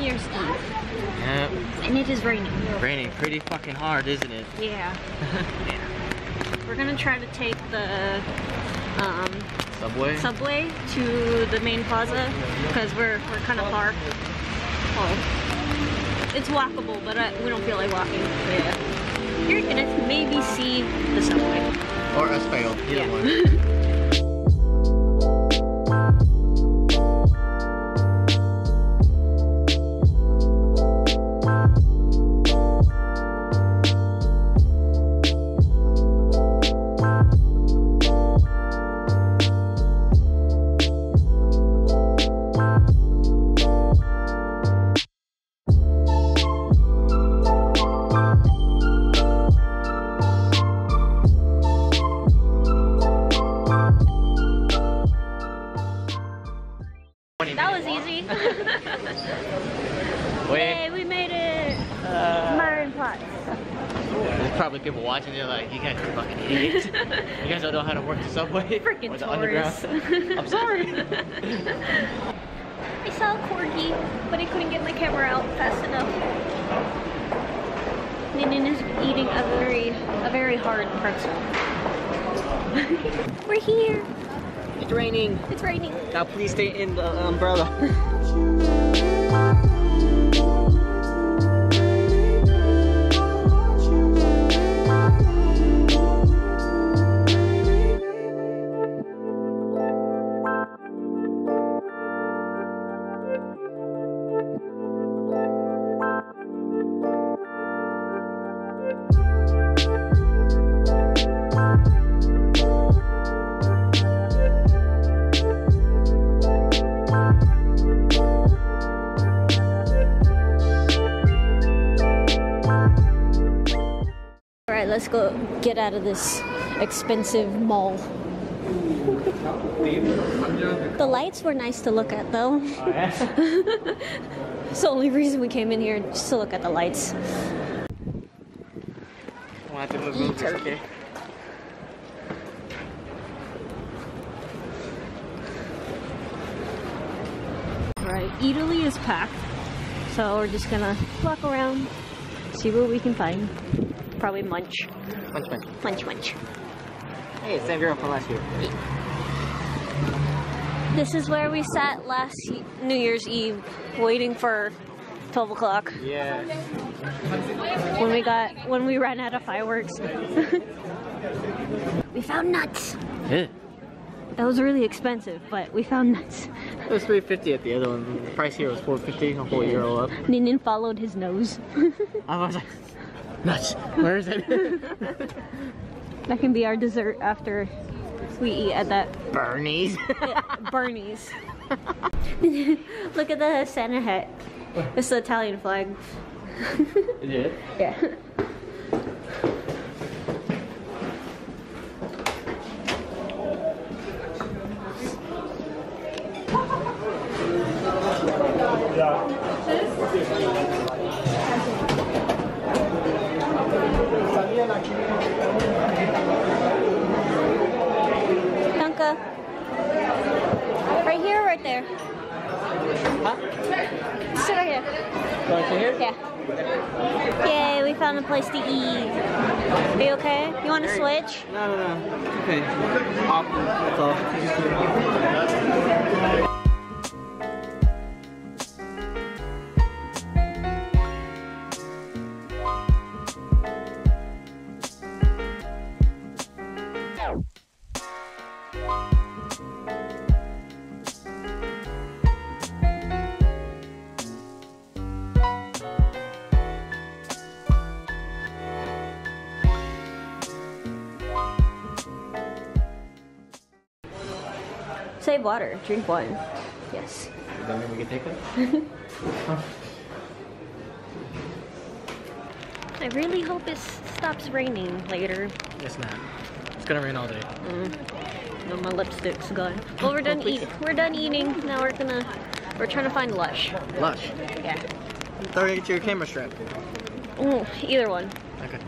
New Year's Eve. Yep. And it is raining. Raining pretty fucking hard, isn't it? Yeah. Yeah. We're gonna try to take the subway to the main plaza because we're kind of far. Oh. It's walkable, but we don't feel like walking. Yeah. You're gonna maybe see the subway. Or a fail. Either one. That was easy. Hey, we made it. Marienplatz. There's probably people watching. They're like, you guys are fucking idiots. You guys don't know how to work the subway. Freaking tourists. I'm sorry. I saw a corgi, but I couldn't get my camera out fast enough. Ninin is eating a very hard pretzel. We're here. It's raining. It's raining. Now please stay in the umbrella. Let's go get out of this expensive mall. The lights were nice to look at though. Oh, yeah. It's the only reason we came in here, just to look at the lights. Eataly. Alright, Eataly is packed. So we're just gonna walk around, see what we can find. Probably munch. Munch, munch. Munch, munch. Hey, same girl from last year. This is where we sat last New Year's Eve, waiting for 12 o'clock. Yeah. When we ran out of fireworks. We found nuts. Yeah. That was really expensive, but we found nuts. It was $3.50 at the other one. The price here was $4.50, a whole euro up. Ninin followed his nose. I was like, nuts. Where is it? That can be our dessert after we eat at that Bernie's. Yeah, Bernie's. Look at the Santa hat. It's the Italian flag. Is it? Yeah. Danke. Right here or right there? Huh? Sit right here. Right here? Yeah. Yay, we found a place to eat. Are you okay? You want to switch? No, no, no. It's okay. Awkward. That's all. Save water. Drink wine. Yes. Does that mean we can take one? Huh. I really hope it stops raining later. It's not. It's gonna rain all day. No, my lipstick's gone. Well, we're done eating. We're done eating. Now we're trying to find Lush. Lush. Yeah. Throw it to your camera strap. Either one. Okay.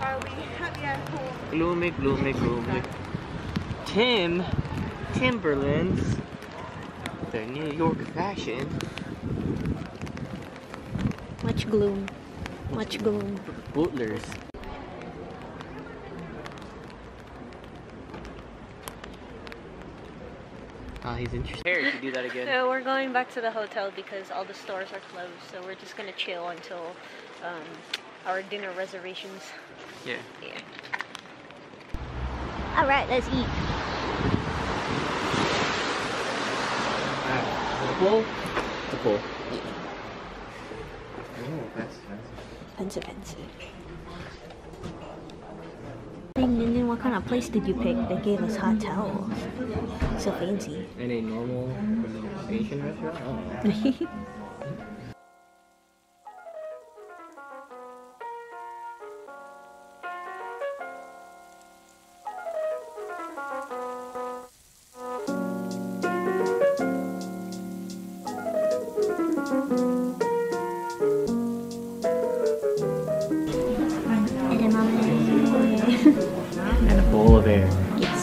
Are we happy at home? Gloomy, gloomy, gloomy. Timberlands the New York fashion. Much gloom. Much gloom. Butlers. Oh, he's interested. Here, to do that again. So we're going back to the hotel because all the stores are closed. So we're just gonna chill until our dinner reservations. Yeah. Yeah. All right, let's eat. The bowl. Yeah. Oh, that's fancy. And then what kind of place did you pick? They gave us hot towels. So fancy. In a normal Asian restaurant? And a bowl of air. Yes.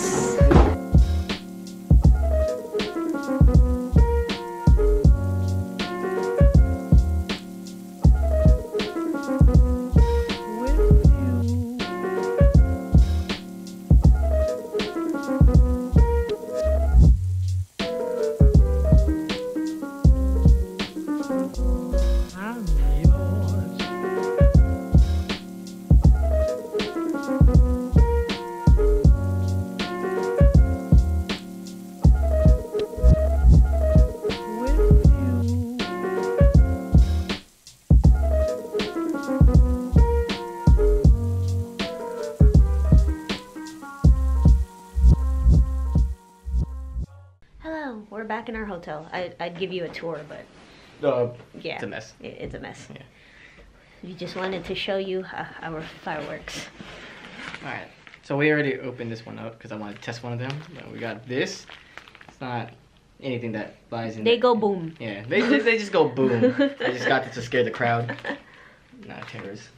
Back in our hotel. I'd give you a tour, but yeah, it's a mess. It's a mess. Yeah. We just wanted to show you our fireworks. All right. So we already opened this one up because I wanted to test one of them. We got this. It's not anything that flies in. They go boom. Yeah. They just go boom. I just got this to scare the crowd. Not terrors.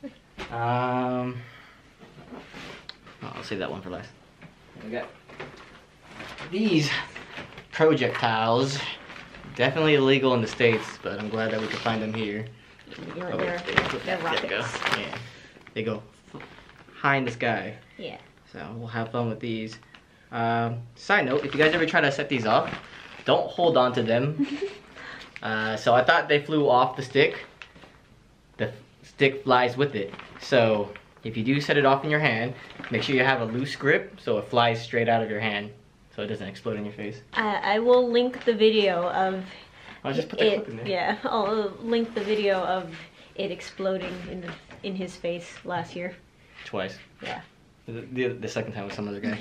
I'll save that one for last. We got these. Projectiles, definitely illegal in the States, but I'm glad that we could find them here. Yeah, oh, they're rockets. Go. Yeah. They go high in the sky. Yeah. So we'll have fun with these. Side note, if you guys ever try to set these off, don't hold on to them. So I thought they flew off the stick. The stick flies with it. So if you do set it off in your hand, make sure you have a loose grip so it flies straight out of your hand. So it doesn't explode in your face. I will link the video of. I'll just put the clip in there. Yeah, I'll link the video of it exploding in his face last year. Twice. Yeah. The second time with some other guy.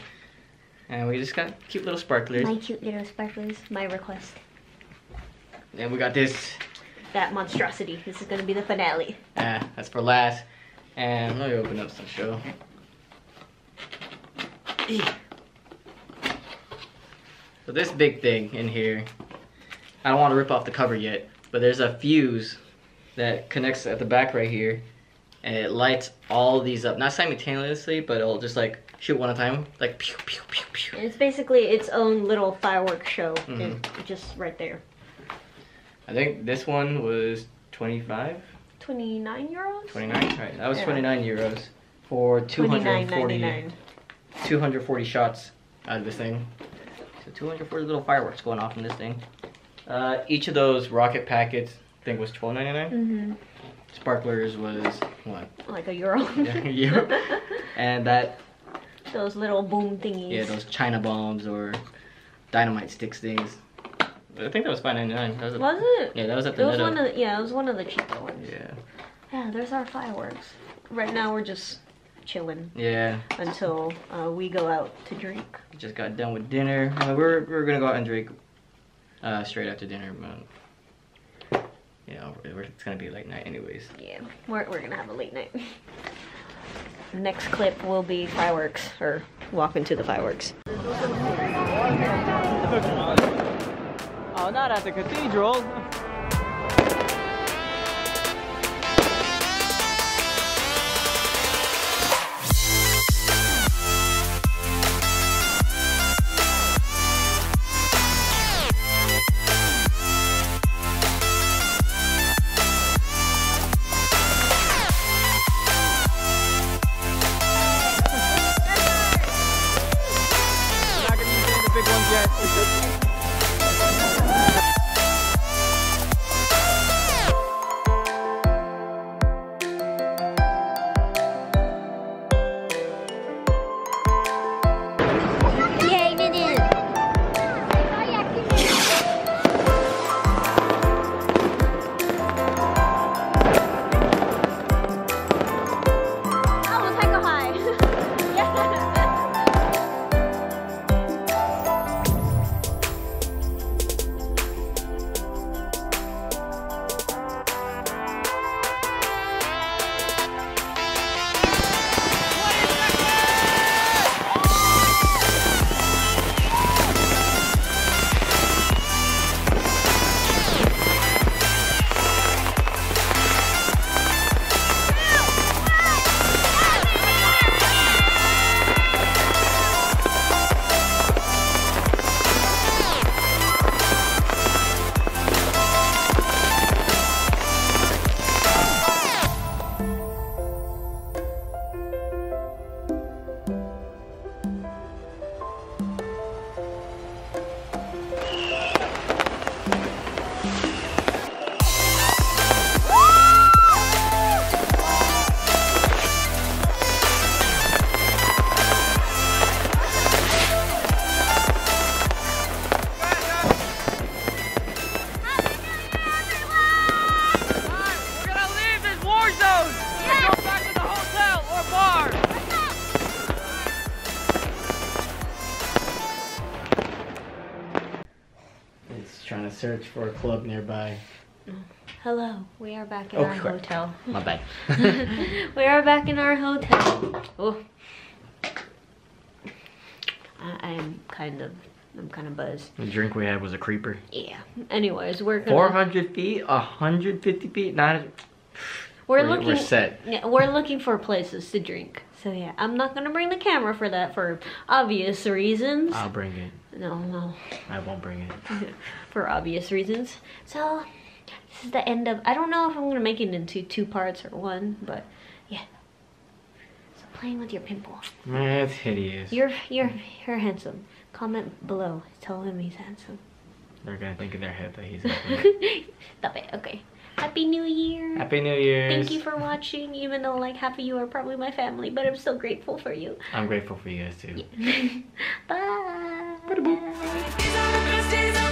And we just got cute little sparklers. My cute little sparklers. My request. And we got this. That monstrosity. This is gonna be the finale. That's for last. And let me open up some show. So this big thing in here, I don't want to rip off the cover yet, but there's a fuse that connects at the back right here, and it lights all these up. Not simultaneously, but it'll just like shoot one at a time, like pew pew pew pew. It's basically its own little fireworks show, just right there. I think this one was 25? 29 euros? 29, right. That was 29 euros for 240 shots out of this thing. 240 little fireworks going off in this thing. Each of those rocket packets, I think, was $12.99. Sparklers was what? Like €1. Yeah, €1. And that. Those little boom thingies. Yeah, those China bombs or dynamite sticks things. I think that was $5.99. Was it? Yeah, that was at the Netto. Yeah, it was one of the cheaper ones. Yeah. Yeah, there's our fireworks. Right now we're just chilling. Yeah. Until we go out to drink. Just got done with dinner. We're gonna go out and drink straight after dinner, but you know, it's gonna be a late night anyways. Yeah, we're gonna have a late night. Next clip will be fireworks, or walk into the fireworks. Oh, not at the cathedral. search for a club nearby. Hello, we are back in our hotel. My bad. We are back in our hotel. Oh, I'm kind of buzzed. The drink we had was a creeper. Yeah. Anyways, we're gonna 400 feet, 150 feet, not. We're set. Yeah, we're looking for places to drink. So yeah, I'm not gonna bring the camera for that for obvious reasons. I'll bring it. No. I won't bring it. For obvious reasons. So this is the end of. I don't know if I'm gonna make it into two parts or one, but yeah. So playing with your pimple. That's hideous. You're handsome. Comment below. Tell him he's handsome. They're gonna think in their head that he's handsome. Stop it. Okay. Happy New Year. Happy New Year. Thank you for watching, even though like half of you are probably my family, but I'm still grateful for you. I'm grateful for you guys too. Yeah. Bye. Bye.